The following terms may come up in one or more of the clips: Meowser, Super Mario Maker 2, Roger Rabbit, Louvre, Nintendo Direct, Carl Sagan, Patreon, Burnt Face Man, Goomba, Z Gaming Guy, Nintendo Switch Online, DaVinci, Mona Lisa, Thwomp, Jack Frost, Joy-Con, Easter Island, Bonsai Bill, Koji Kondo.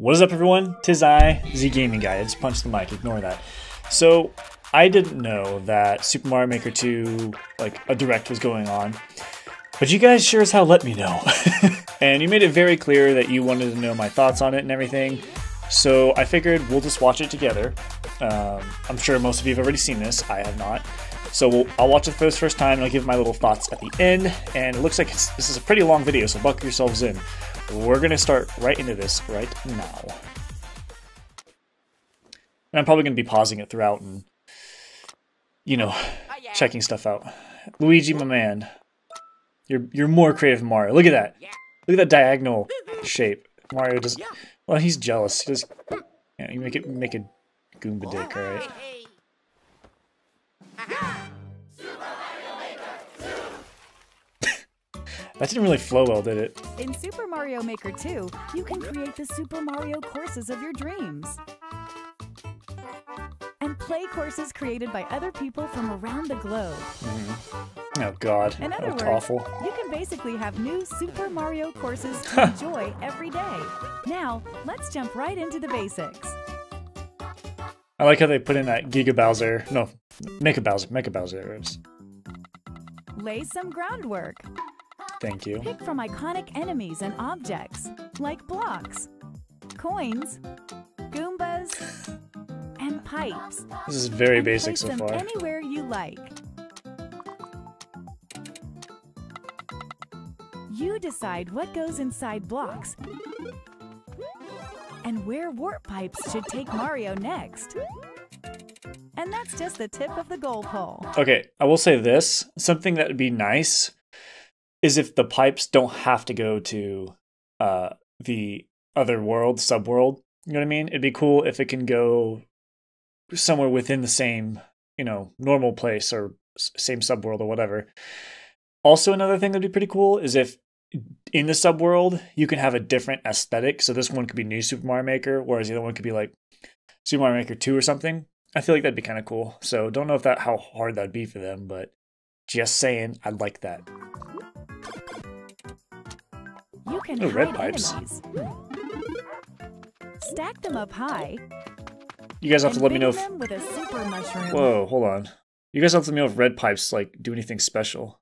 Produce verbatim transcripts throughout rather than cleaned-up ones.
What is up, everyone? Tis I, Z Gaming Guy. I just punched the mic, ignore that. So I didn't know that Super Mario Maker two, like, a direct was going on, but you guys sure as hell let me know. And you made it very clear that you wanted to know my thoughts on it and everything, so I figured we'll just watch it together. Um, I'm sure most of you have already seen this, I have not. So we'll, I'll watch it for the first time and I'll give my little thoughts at the end, and it looks like it's, this is a pretty long video, so buckle yourselves in. We're gonna start right into this right now. And I'm probably gonna be pausing it throughout and, you know, checking stuff out. Luigi, my man. You're you're more creative than Mario. Look at that. Look at that diagonal shape. Mario does, well, he's jealous. He does, yeah, you make it make a Goomba dick, alright? That didn't really flow well, did it? In Super Mario Maker two, you can create the Super Mario courses of your dreams. And play courses created by other people from around the globe. Mm-hmm. Oh god, in other that looked words, awful. You can basically have new Super Mario courses to enjoy every day. Now, let's jump right into the basics. I like how they put in that Giga Bowser. No, Mecha Bowser. Mecha Bowser. Lay some groundwork. Thank you. Pick from iconic enemies and objects, like blocks, coins, Goombas, and pipes. This is very and basic place so them far. Anywhere you like. You decide what goes inside blocks and where warp pipes should take Mario next. And that's just the tip of the goal pole. Okay, I will say this. Something that would be nice is if the pipes don't have to go to uh, the other world, subworld. You know what I mean? It'd be cool if it can go somewhere within the same, you know, normal place or same subworld or whatever. Also, another thing that'd be pretty cool is if in the subworld you can have a different aesthetic. So this one could be New Super Mario Maker, whereas the other one could be like Super Mario Maker two or something. I feel like that'd be kind of cool. So don't know if that how hard that'd be for them, but just saying, I'd like that. You can oh, hide red pipes. Enemies. Stack them up high. You guys have to let me know if... with a super mushroom. Whoa, hold on. You guys have to let me know if red pipes, like, do anything special.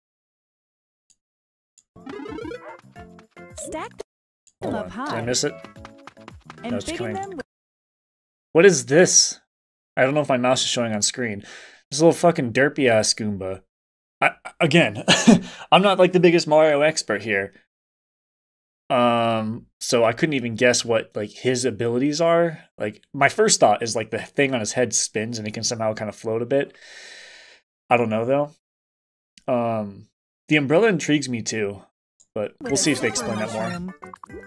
Stack them hold up on. High. Did I miss it? And no, it's coming. Them with... What is this? I don't know if my mouse is showing on screen. This little fucking derpy-ass Goomba. I, again, I'm not, like, the biggest Mario expert here. Um, so I couldn't even guess what, like, his abilities are. Like, my first thought is, like, the thing on his head spins and he can somehow kind of float a bit. I don't know, though. Um, the umbrella intrigues me, too. But we'll see if they explain that more.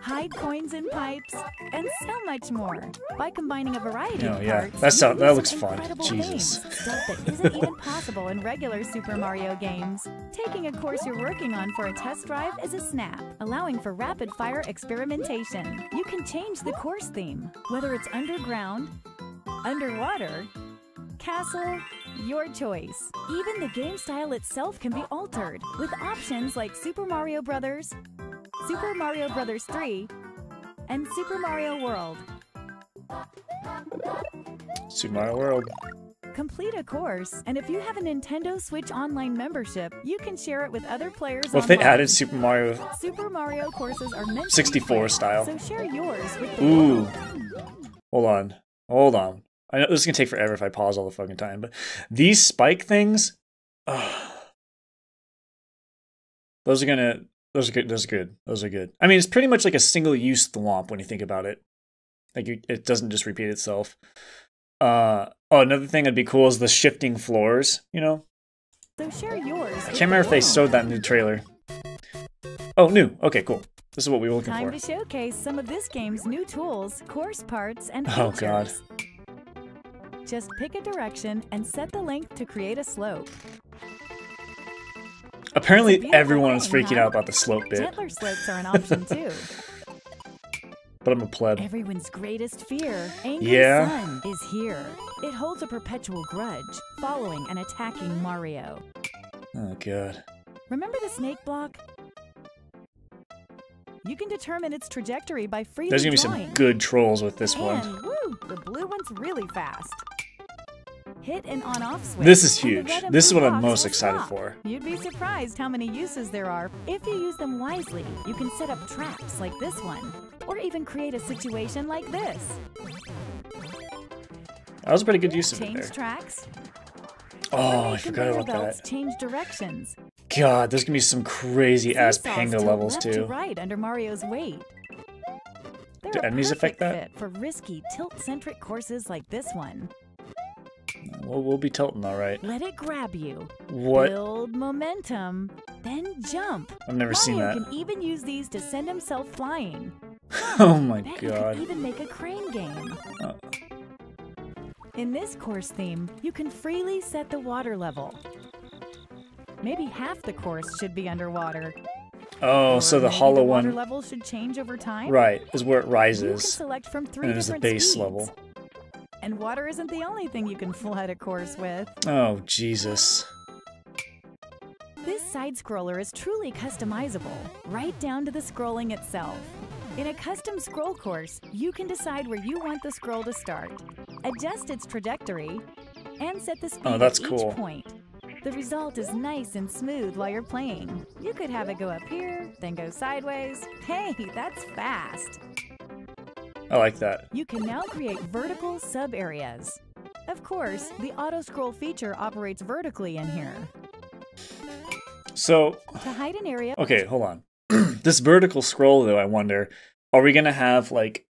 Hide coins in pipes and so much more by combining a variety oh, of yeah. parts. That's so, that looks fun. Jesus. Stuff that isn't even possible in regular Super Mario games. Taking a course you're working on for a test drive is a snap, allowing for rapid fire experimentation. You can change the course theme, whether it's underground, underwater, castle, your choice. Even the game style itself can be altered with options like Super Mario Brothers, Super Mario Brothers three, and Super Mario World. Super Mario World. Complete a course, and if you have a Nintendo Switch Online membership, you can share it with other players. Well, if they added Super Mario, Super Mario courses are meant sixty-four style. So share yours with the Ooh. World. Hold on. Hold on. I know this is gonna take forever if I pause all the fucking time, but these spike things, oh, those are gonna, those are good, those are good, those are good. I mean, it's pretty much like a single-use thwomp when you think about it. Like, you, it doesn't just repeat itself. Uh, oh, another thing that'd be cool is the shifting floors. You know, so share yours. I can't remember if they showed that in the trailer. Oh, new. Okay, cool. This is what we were looking for. Time to showcase some of this game's new tools, course parts, and features. Oh god. Just pick a direction and set the length to create a slope. Apparently everyone is freaking out about the slope bit. Gentler slopes are an option too. But I'm a pleb. Everyone's greatest fear, angry yeah. sun, is here. It holds a perpetual grudge, following and attacking Mario. Oh god. Remember the snake block? You can determine its trajectory by freely There's gonna be drawing. some good trolls with this and, one. Woo, the blue one's really fast. Hit an on-off switch. This is huge. This is what I'm most excited for. You'd be surprised how many uses there are. If you use them wisely, you can set up traps like this one, or even create a situation like this. That was a pretty good use of it there. Change tracks. Oh, I forgot about that. Change directions. God, there's gonna be some crazy-ass panga levels too. To right under Mario's weight. Do enemies affect that? For risky tilt-centric courses like this one. We'll, we'll be tilting, all right. Let it grab you. What? Build momentum, then jump. I've never Mario seen that. Can even use these to send himself flying. Oh my God! You can even make a crane game. Uh. In this course theme, you can freely set the water level. Maybe half the course should be underwater. Oh, or so the hollow the water one. Level should change over time. Right, is where it rises. You can select from three and different there's the base speeds. level. And water isn't the only thing you can flood a course with. Oh, Jesus. This side-scroller is truly customizable, right down to the scrolling itself. In a custom scroll course, you can decide where you want the scroll to start, adjust its trajectory, and set the speed oh, that's at each cool. point. The result is nice and smooth while you're playing. You could have it go up here, then go sideways. Hey, that's fast. I like that. You can now create vertical sub-areas. Of course, the auto-scroll feature operates vertically in here. So, to hide an area. Okay, hold on. This vertical scroll, though, I wonder, are we gonna have like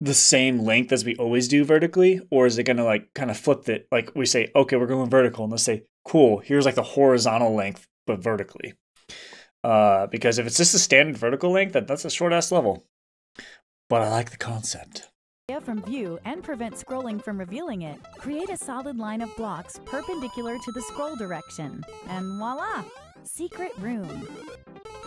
the same length as we always do vertically, or is it gonna like kind of flip it? Like we say, okay, we're going vertical, and let's say, cool, here's like the horizontal length, but vertically. Uh, because if it's just a standard vertical length, that that's a short-ass level. But I like the concept. From view and prevent scrolling from revealing it, create a solid line of blocks perpendicular to the scroll direction. And voila! Secret room.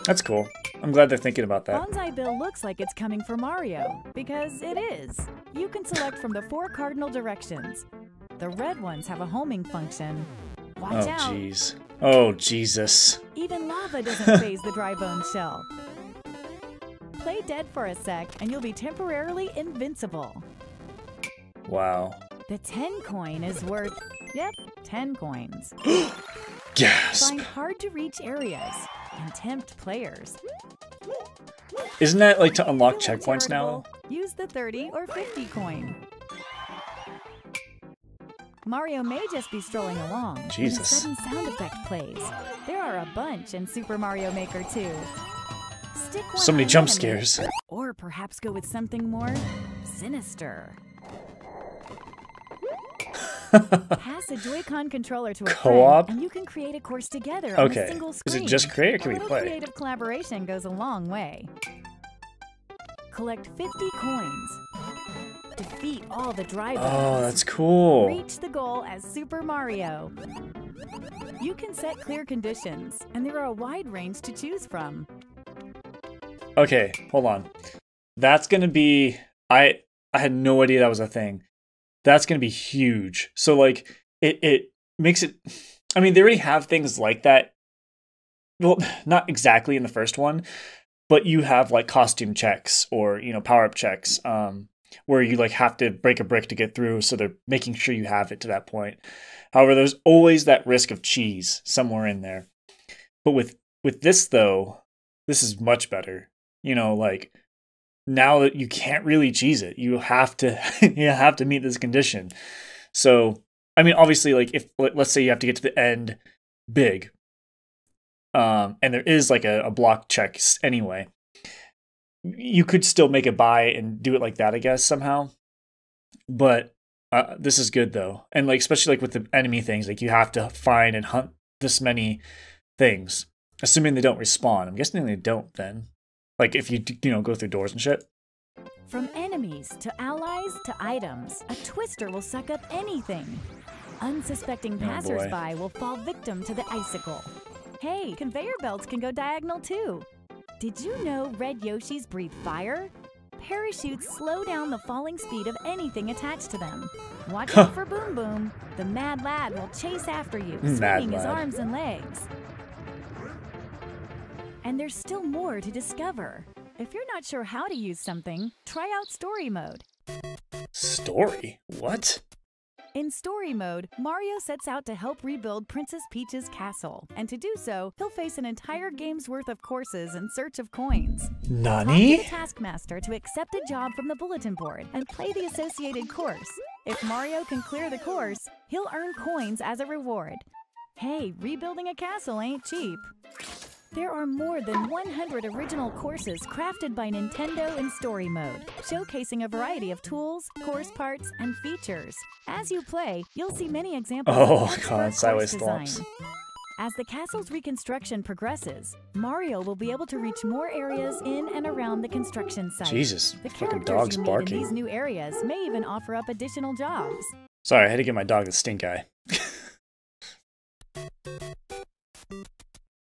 That's cool. I'm glad they're thinking about that. Bonsai Bill looks like it's coming for Mario, because it is. You can select from the four cardinal directions. The red ones have a homing function. Watch out. Oh, jeez. Oh, Jesus. Even lava doesn't phase the dry bone shell. Play dead for a sec, and you'll be temporarily invincible. Wow. The ten coin is worth, yep, ten coins. Gasp. Find hard-to-reach areas and tempt players. Isn't that like to unlock checkpoints now? Use the thirty or fifty coin. Mario may just be strolling along. Jesus. Sudden sound effect plays. There are a bunch in Super Mario Maker two. So many jump scares. Or perhaps go with something more sinister. Pass a Joy-Con controller to a co-op, and you can create a course together okay. on a single screen. Is it just create or can we play? A creative collaboration goes a long way. Collect fifty coins. Defeat all the dry bones. Oh, that's cool. Reach the goal as Super Mario. You can set clear conditions, and there are a wide range to choose from. Okay, hold on. That's gonna be I I had no idea that was a thing. That's gonna be huge. So like it it makes it I mean, they already have things like that. Well, not exactly in the first one, but you have like costume checks or, you know, power-up checks, um, where you like have to break a brick to get through, so they're making sure you have it to that point. However, there's always that risk of cheese somewhere in there. But with with this though, this is much better. You know, like now that you can't really cheese it, you have to you have to meet this condition. So, I mean, obviously, like if let's say you have to get to the end big, um, and there is like a, a block check anyway, you could still make a buy and do it like that, I guess somehow. But uh, this is good though, and like especially like with the enemy things, like you have to find and hunt this many things, assuming they don't respawn. I'm guessing they don't then. Like if you, you know, go through doors and shit. From enemies to allies to items, a twister will suck up anything. Unsuspecting oh passersby boy. will fall victim to the icicle. Hey, conveyor belts can go diagonal too. Did you know red Yoshis breathe fire? Parachutes slow down the falling speed of anything attached to them. Watch out for Boom Boom. The mad lad will chase after you, swinging his arms and legs. And there's still more to discover. If you're not sure how to use something, try out Story Mode. Story? What? In Story Mode, Mario sets out to help rebuild Princess Peach's castle, and to do so, he'll face an entire game's worth of courses in search of coins. Nani? Ask the Taskmaster to accept a job from the bulletin board and play the associated course. If Mario can clear the course, he'll earn coins as a reward. Hey, rebuilding a castle ain't cheap. There are more than one hundred original courses crafted by Nintendo in Story Mode, showcasing a variety of tools, course parts, and features. As you play, you'll see many examples oh, of God, course design. As the castle's reconstruction progresses, Mario will be able to reach more areas in and around the construction site. Jesus, the fucking dog's barking. These new areas may even offer up additional jobs. Sorry, I had to give my dog the stink eye.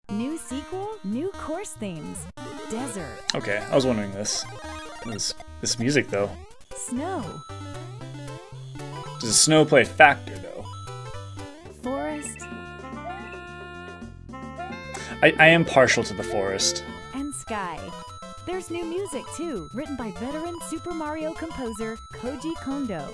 New sequel, new course themes. Desert. Okay, I was wondering this. This, this music, though. Snow. Does the snow play a factor, though? Forest. I, I am partial to the forest. And sky. There's new music, too, written by veteran Super Mario composer Koji Kondo.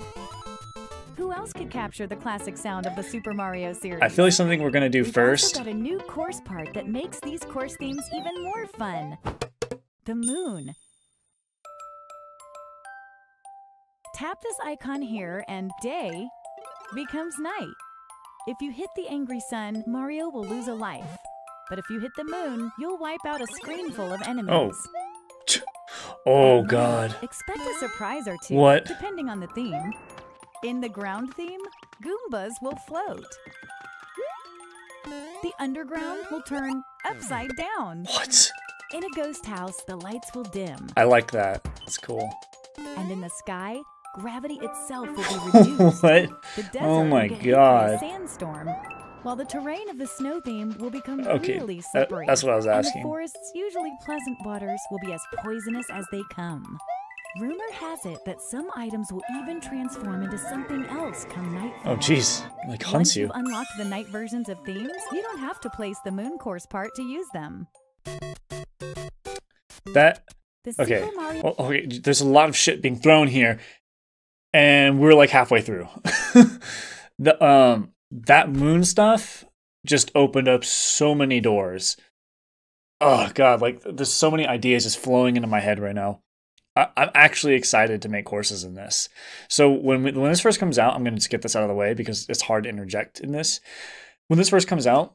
Who else could capture the classic sound of the Super Mario series? I feel like something we're gonna do We've first. We've got a new course part that makes these course themes even more fun. The moon. Tap this icon here and day becomes night. If you hit the angry sun, Mario will lose a life. But if you hit the moon, you'll wipe out a screen full of enemies. Oh. Oh, God. Expect a surprise or two, what? Depending on the theme. In the ground theme, Goombas will float. The underground will turn upside down. What? In a ghost house, the lights will dim. I like that. That's cool. And in the sky, gravity itself will be reduced. What? The desert oh my will get God. Hit by a sandstorm, while the terrain of the snow theme will become okay, really slippery. That, that's what I was asking. And the forest's usually pleasant waters will be as poisonous as they come. Rumor has it that some items will even transform into something else come nightfall. Oh, jeez. Like hunts you. Once you've unlocked the night versions of themes, you don't have to place the moon course part to use them. That... Okay. Well, okay. There's a lot of shit being thrown here, and we're like halfway through. the, um, that moon stuff just opened up so many doors. Oh, God. Like, there's so many ideas just flowing into my head right now. I'm actually excited to make courses in this. So when we, when this first comes out, I'm going to just get this out of the way because it's hard to interject in this. When this first comes out,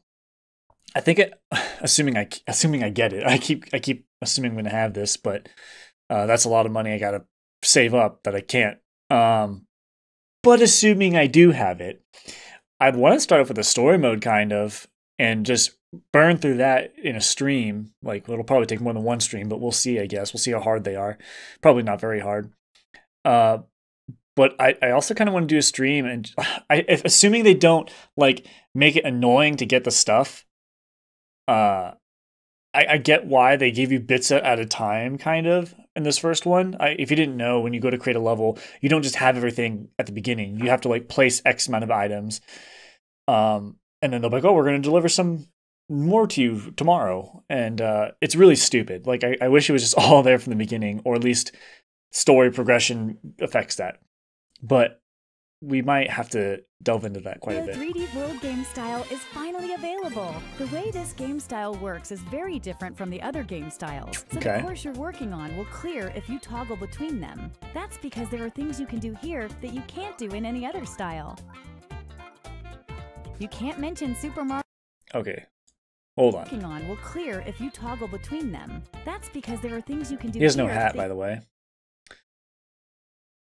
I think it, assuming I assuming I get it, I keep I keep assuming I'm going to have this, but uh, that's a lot of money I got to save up that I can't. Um, but assuming I do have it, I'd want to start off with a story mode kind of and just burn through that in a stream. Like, it'll probably take more than one stream, but we'll see, I guess. We'll see how hard they are. Probably not very hard. Uh, but I, I also kind of want to do a stream, and I, if, assuming they don't, like, make it annoying to get the stuff, uh, I, I get why they give you bits at a time, kind of, in this first one. I, if you didn't know, when you go to create a level, you don't just have everything at the beginning. You have to, like, place X amount of items. Um, and then they'll be like, oh, we're going to deliver some... more to you tomorrow, and uh, it's really stupid. Like, I, I wish it was just all there from the beginning, or at least story progression affects that. But we might have to delve into that quite a bit. The three D world game style is finally available. The way this game style works is very different from the other game styles. So okay. The course you're working on will clear if you toggle between them. That's because there are things you can do here that you can't do in any other style. You can't mention Super Mario. Okay. Hold on. Working on will clear if you toggle between them. That's because there are things you can do. He has no hat, by the way.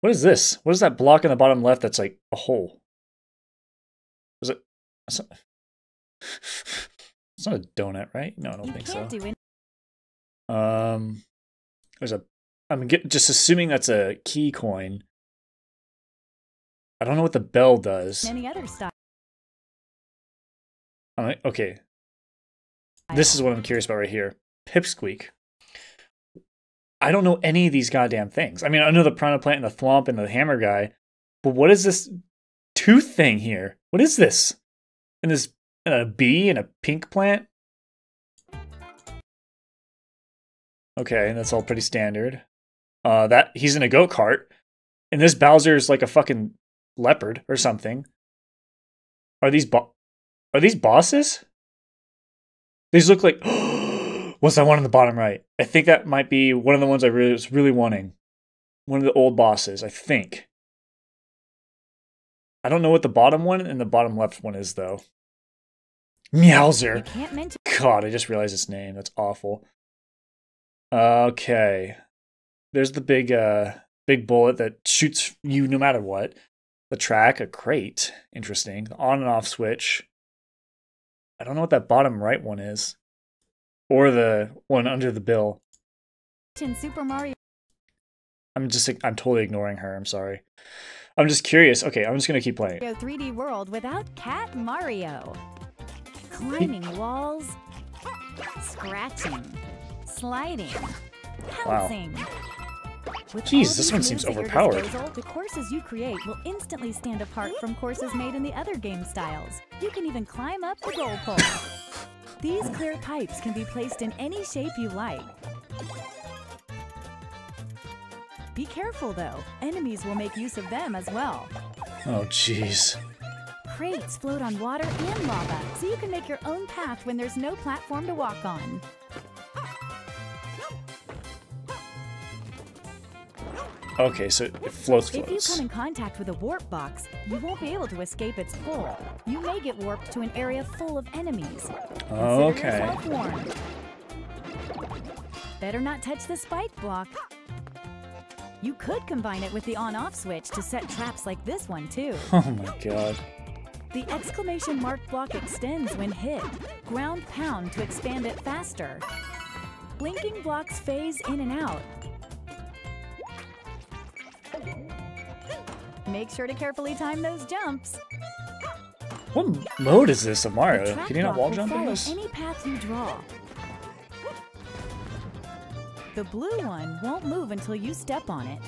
What is this? What is that block in the bottom left that's like a hole? Is it? It's not, it's not a donut, right? No, I don't you think so. Do um, there's a. I'm get, just assuming that's a key coin. I don't know what the bell does. Any other style. I'm like, okay. This is what I'm curious about right here. Pipsqueak. I don't know any of these goddamn things. I mean, I know the Prana Plant and the Thwomp and the Hammer Guy, but what is this tooth thing here? What is this? And this and a bee and a pink plant? Okay, and that's all pretty standard. Uh, that he's in a go-kart. And this Bowser's like a fucking leopard or something. Are these bo- Are these bosses? These look like... What's that one on the bottom right? I think that might be one of the ones I really, was really wanting. One of the old bosses, I think. I don't know what the bottom one and the bottom left one is, though. Meowser. God, I just realized its name. That's awful. Okay. There's the big uh, big bullet that shoots you no matter what. The track, a crate. Interesting. The on and off switch. I don't know what that bottom right one is. Or the one under the bill. In Super Mario. I'm just, I'm totally ignoring her. I'm sorry. I'm just curious. Okay, I'm just going to keep playing. three D world without Cat Mario. Climbing walls, scratching, sliding, pouncing. Wow. With Jeez, this one seems overpowered. Disposal, the courses you create will instantly stand apart from courses made in the other game styles. You can even climb up the goal pole. These clear pipes can be placed in any shape you like. Be careful though, enemies will make use of them as well. Oh jeez. Crates float on water and lava, so you can make your own path when there's no platform to walk on. Okay, so it floats, floats. If you come in contact with a warp box, you won't be able to escape its pull. You may get warped to an area full of enemies. Okay. Better not touch the spike block. You could combine it with the on-off switch to set traps like this one, too. Oh my god. The exclamation mark block extends when hit. Ground pound to expand it faster. Blinking blocks phase in and out. Make sure to carefully time those jumps. What mode is this of Mario? Can you not wall jump in this? Any path you draw. The blue one won't move until you step on it.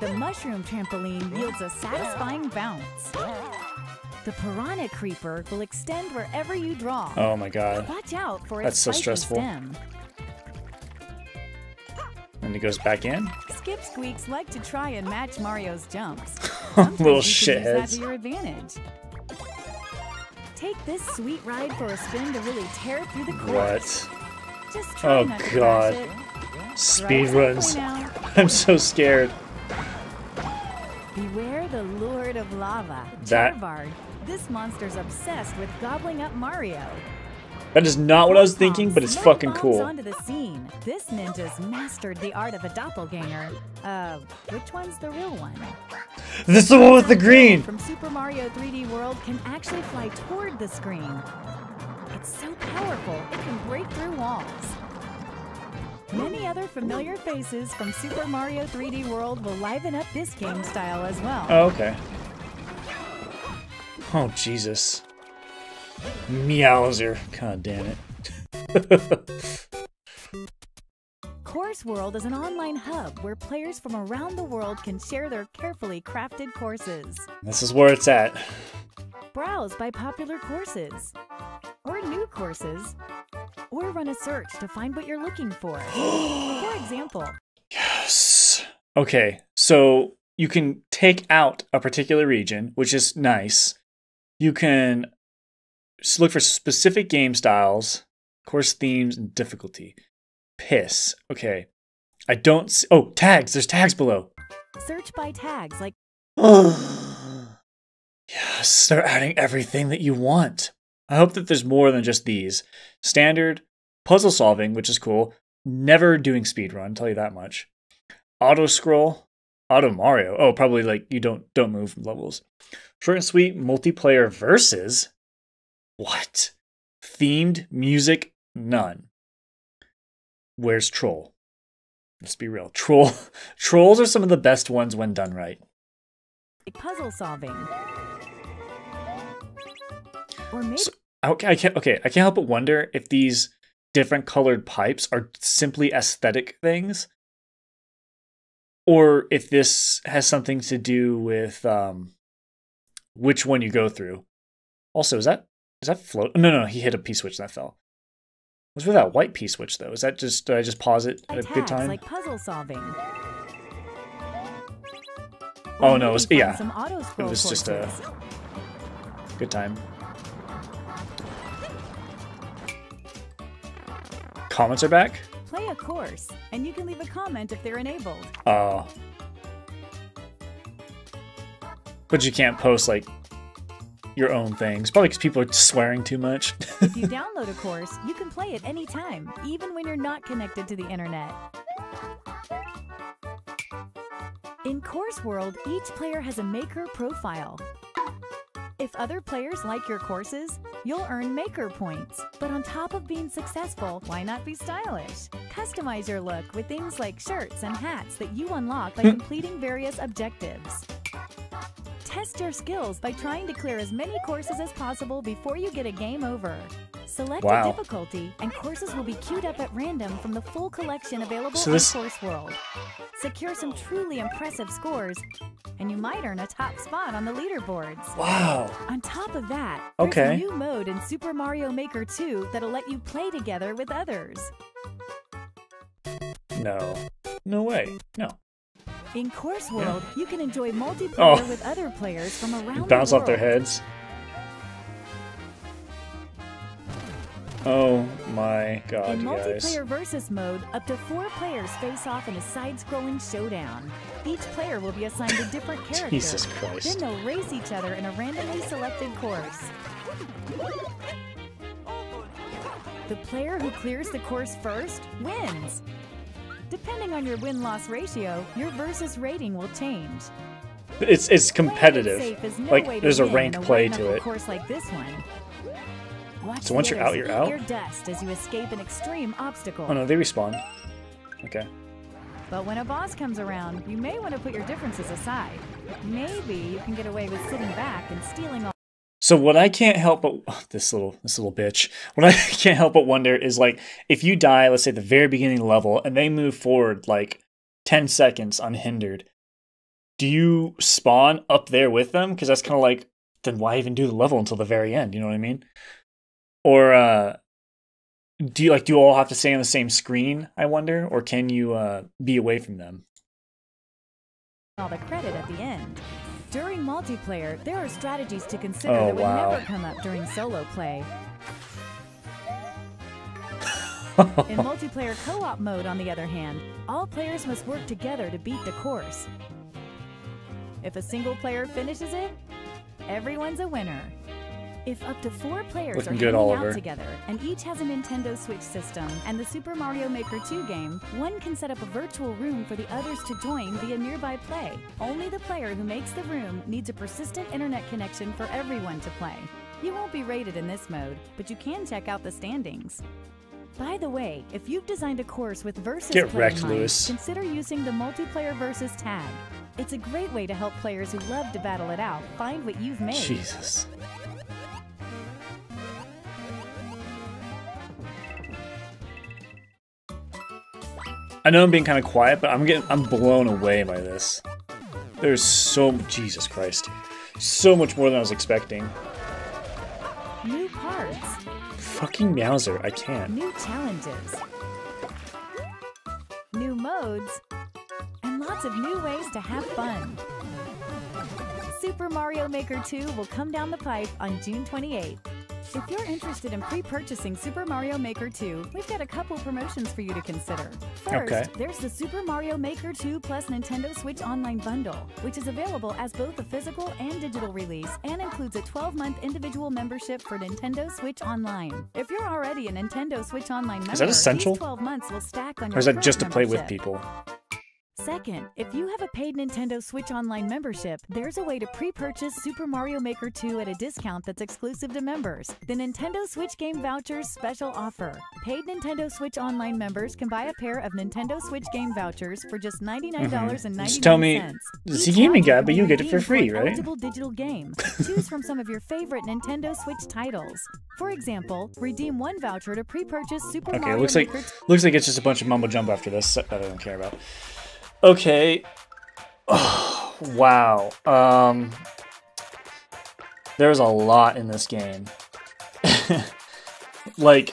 The mushroom trampoline yields a satisfying bounce. The piranha creeper will extend wherever you draw. Oh my god. Watch out for its spiky stem. That's so stressful. And he goes back in. Skipsqueaks like to try and match Mario's jumps. Little shitheads. Use that to your advantage. Take this sweet ride for a spin to really tear through the course. What? Just try oh not to god. It. Speedruns. I'm so scared. Beware the Lord of Lava. That. Charvard. This monster's obsessed with gobbling up Mario. That is not what I was thinking, but it's fucking cool. Onto the scene. This ninja's mastered the art of a doppelganger. Uh, which one's the real one? This is the one with the green. From Super Mario three D World can actually fly toward the screen. It's so powerful it can break through walls. Many other familiar faces from Super Mario three D World will liven up this game style as well. Oh, okay. Oh, Jesus. Meowser. God damn it. Course World is an online hub where players from around the world can share their carefully crafted courses. This is where it's at. Browse by popular courses, or new courses, or run a search to find what you're looking for. For example. Yes. Okay, so you can take out a particular region, which is nice. You can look for specific game styles, course themes, and difficulty. Piss. Okay. I don't see... Oh, tags. There's tags below. Search by tags, like... Yes, they're adding everything that you want. I hope that there's more than just these. Standard, puzzle solving, which is cool. Never doing speedrun, tell you that much. Auto scroll, auto Mario. Oh, probably like you don't don't move levels. Short and sweet multiplayer versus. What? Themed music, none. Where's Troll? Let's be real. Troll Trolls are some of the best ones when done right. Puzzle solving. Or maybe so, okay, I can't. Okay, I can't help but wonder if these different colored pipes are simply aesthetic things, or if this has something to do with um, which one you go through. Also, is that is that float? No, no, he hit a P switch and that fell. What's with that white P switch though? Is that just, did I just pause it at a good time? Like puzzle solving. Oh no, it was, yeah. It was just a good time. Comments are back? Play a course, and you can leave a comment if they're enabled. Oh. But you can't post like your own things, probably because people are swearing too much. If you download a course, you can play it anytime, even when you're not connected to the internet. In Course World, each player has a maker profile. If other players like your courses, you'll earn maker points. But on top of being successful, why not be stylish? Customize your look with things like shirts and hats that you unlock by completing various objectives. Test your skills by trying to clear as many courses as possible before you get a game over. Select wow. a difficulty, and courses will be queued up at random from the full collection available so this... in Course World. Secure some truly impressive scores, and you might earn a top spot on the leaderboards. Wow! On top of that, there's okay. a new mode in Super Mario Maker two that'll let you play together with others. No. No way. No. In Course World, you can enjoy multiplayer oh. with other players from around the world. Bounce off their heads. Oh my god, in you guys. In multiplayer versus mode, up to four players face off in a side-scrolling showdown. Each player will be assigned a different character. Jesus Christ. Then they'll race each other in a randomly selected course. The player who clears the course first wins. Depending on your win-loss ratio, your versus rating will change. It's it's competitive. No like there's a rank a play to it. Course like this one. So once you're out, you're out. Your dust as you escape an extreme obstacle. Oh no, they respawn. Okay. But when a boss comes around, you may want to put your differences aside. Maybe you can get away with sitting back and stealing all. So what I can't help but oh, this little this little bitch. What I can't help but wonder is like if you die, let's say at the very beginning level, and they move forward like ten seconds unhindered, do you spawn up there with them? Because that's kind of like then why even do the level until the very end? You know what I mean? Or uh, do you like do you all have to stay on the same screen? I wonder, or can you uh, be away from them? All the credit at the end. During multiplayer, there are strategies to consider oh, that would wow. never come up during solo play. In multiplayer co-op mode, on the other hand, all players must work together to beat the course. If a single player finishes it, everyone's a winner. If up to four players Looking are good, hanging Oliver. out together, and each has a Nintendo Switch system and the Super Mario Maker two game, one can set up a virtual room for the others to join via nearby play. Only the player who makes the room needs a persistent internet connection for everyone to play. You won't be rated in this mode, but you can check out the standings. By the way, if you've designed a course with versus Get play wrecked, in mind, Lewis. consider using the multiplayer versus tag. It's a great way to help players who love to battle it out find what you've made. Jesus. I know I'm being kind of quiet, but I'm getting I'm blown away by this. There's so Jesus Christ, so much more than I was expecting. New parts. Fucking Meowser, I can't. New challenges. New modes, and lots of new ways to have fun. Super Mario Maker two will come down the pipe on June twenty-eighth. If you're interested in pre-purchasing Super Mario Maker two, we've got a couple promotions for you to consider. First, okay. there's the Super Mario Maker two Plus Nintendo Switch Online Bundle, which is available as both a physical and digital release and includes a twelve-month individual membership for Nintendo Switch Online. If you're already a Nintendo Switch Online member, is that essential? These twelve months will stack on your Or is that just to play with people? Second, if you have a paid Nintendo Switch Online membership, there's a way to pre-purchase Super Mario Maker two at a discount that's exclusive to members. The Nintendo Switch Game Vouchers Special Offer. Paid Nintendo Switch Online members can buy a pair of Nintendo Switch Game Vouchers for just ninety-nine dollars and ninety-nine cents. Mm-hmm. Just tell me, it's a gaming guy, but you get it for free, right? Eligible digital game. Choose from some of your favorite Nintendo Switch titles. For example, redeem one voucher to pre-purchase Super okay, Mario Maker. Okay, looks like looks like it's just a bunch of mumbo jumbo after this that I don't care about. Okay. Oh, wow. Um, there's a lot in this game. Like,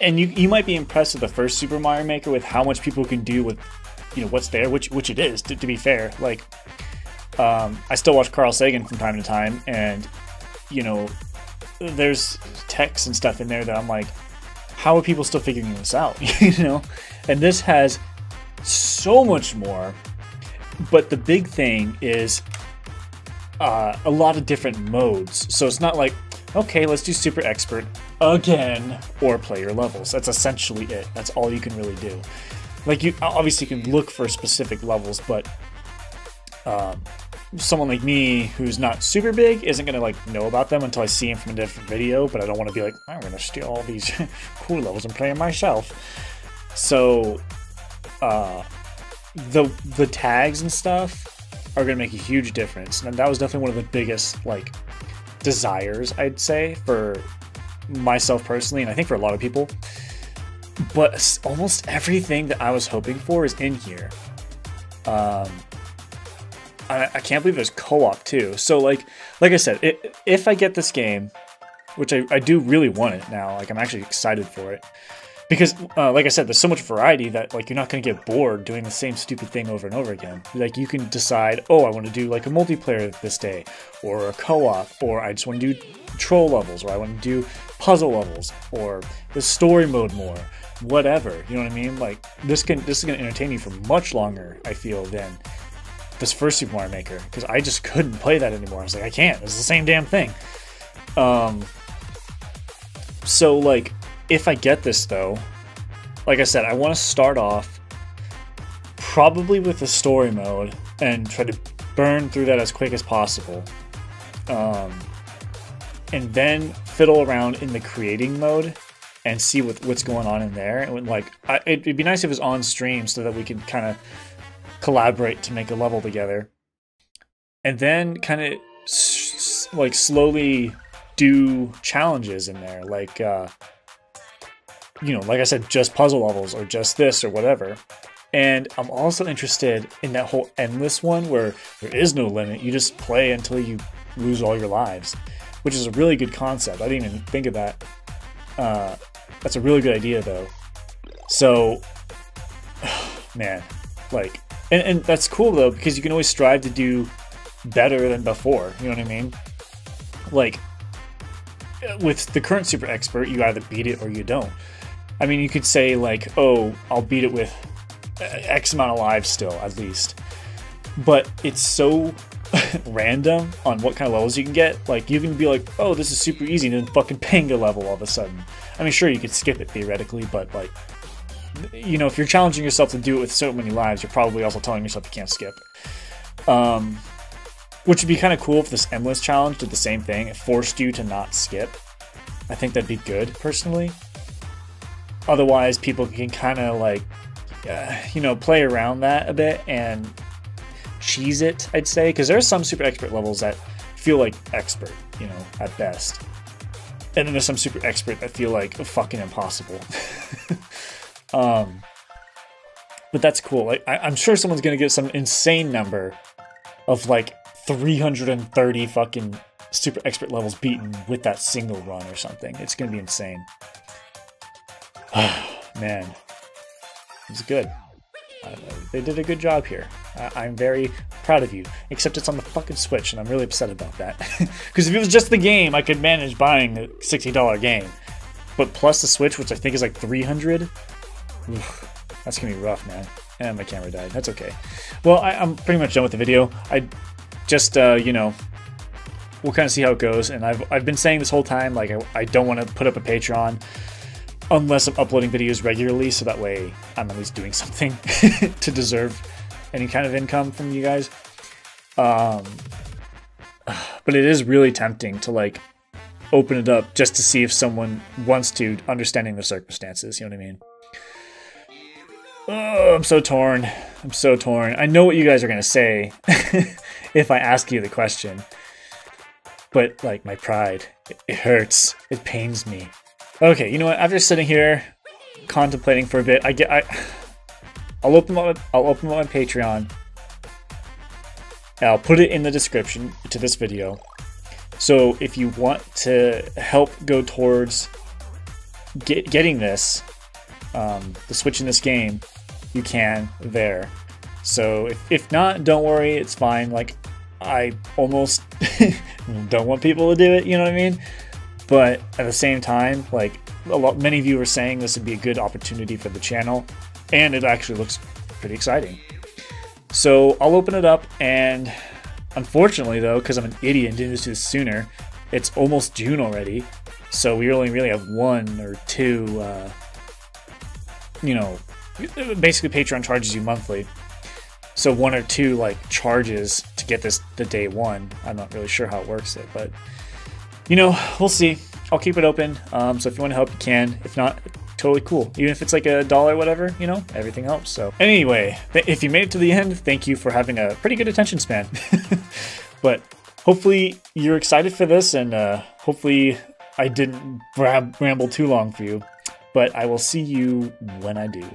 And you, you might be impressed with the first Super Mario Maker with how much people can do with, you know, what's there, which which it is, to, to be fair. Like, um, I still watch Carl Sagan from time to time, and, you know, there's text and stuff in there that I'm like, how are people still figuring this out, you know? And this has so much more. But the big thing is uh, a lot of different modes. So it's not like, okay, let's do Super Expert again, or player levels. That's essentially it. That's all you can really do. Like, you obviously can look for specific levels, but um, someone like me who's not super big isn't gonna like know about them until I see them from a different video. But I don't want to be like, I'm gonna steal all these cool levels and play them myself. So uh, the the tags and stuff are gonna make a huge difference, and that was definitely one of the biggest like desires, I'd say, for myself personally, and I think for a lot of people. But almost everything that I was hoping for is in here. Um, I, I can't believe there's co-op too. So like, like I said, it, if I get this game, which I, I do really want it now, like I'm actually excited for it, because uh, like I said, there's so much variety that like you're not going to get bored doing the same stupid thing over and over again. Like you can decide, oh, I want to do like a multiplayer this day, or a co-op, or I just want to do troll levels, or I want to do puzzle levels, or the story mode more, whatever. You know what I mean? Like this can this is going to entertain you for much longer, I feel, than this first Super Mario Maker, because I just couldn't play that anymore. I was like, I can't. It's the same damn thing. Um. So like, if I get this though, like I said, I want to start off probably with the story mode and try to burn through that as quick as possible, um, and then fiddle around in the creating mode and see what, what's going on in there. And like, I, it'd be nice if it was on stream so that we could kind of collaborate to make a level together, and then kind of s like slowly do challenges in there, like. Uh, you know, like I said, just puzzle levels or just this or whatever. And I'm also interested in that whole endless one where there is no limit. You just play until you lose all your lives, which is a really good concept. I didn't even think of that. Uh, that's a really good idea though. So, man, like, and, and that's cool though, because you can always strive to do better than before. You know what I mean? Like with the current Super Expert, you either beat it or you don't. I mean, you could say like, oh, I'll beat it with X amount of lives still, at least. But it's so random on what kind of levels you can get. Like, you can be like, oh, this is super easy, and then fucking ping a level all of a sudden. I mean, sure, you could skip it theoretically, but like, you know, if you're challenging yourself to do it with so many lives, you're probably also telling yourself you can't skip. Um, which would be kind of cool if this endless challenge did the same thing. It forced you to not skip. I think that'd be good, personally. Otherwise, people can kind of like, uh, you know, play around that a bit and cheese it, I'd say. Because there are some Super Expert levels that feel like expert, you know, at best. And then there's some Super Expert that feel like fucking impossible. um, but that's cool. Like, I, I'm sure someone's going to get some insane number of like three hundred thirty fucking Super Expert levels beaten with that single run or something. It's going to be insane. Oh, man, it's good. Uh, they did a good job here. Uh, I'm very proud of you, except it's on the fucking Switch, and I'm really upset about that. Because if it was just the game, I could manage buying the sixty dollar game. But plus the Switch, which I think is like three hundred dollars, oof, that's going to be rough, man. And my camera died. That's okay. Well, I, I'm pretty much done with the video. I just, uh, you know... we'll kind of see how it goes. And I've, I've been saying this whole time, like, I, I don't want to put up a Patreon unless I'm uploading videos regularly, so that way I'm at least doing something to deserve any kind of income from you guys. Um, but it is really tempting to like open it up just to see if someone wants to, understanding their circumstances, you know what I mean? Oh, I'm so torn. I'm so torn. I know what you guys are going to say if I ask you the question, but like my pride, it, it hurts. It pains me. Okay, you know what? After sitting here contemplating for a bit, I get I I'll open up I'll open up my Patreon. And I'll put it in the description to this video. So if you want to help go towards get, getting this, um, the Switch in this game, you can there. So if, if not, don't worry, it's fine. Like, I almost don't want people to do it, you know what I mean? But at the same time, like, a lot, many of you were saying this would be a good opportunity for the channel, and it actually looks pretty exciting. So I'll open it up, and unfortunately though, because I'm an idiot and didn't do this sooner, it's almost June already, so we only really have one or two, uh, you know, basically Patreon charges you monthly. So one or two like charges to get this the day one. I'm not really sure how it works it, but you know, we'll see. I'll keep it open. Um, so if you want to help, you can. If not, totally cool. Even if it's like a dollar or whatever, you know, everything helps. So anyway, if you made it to the end, thank you for having a pretty good attention span. But hopefully you're excited for this, and uh, hopefully I didn't ramble too long for you. But I will see you when I do.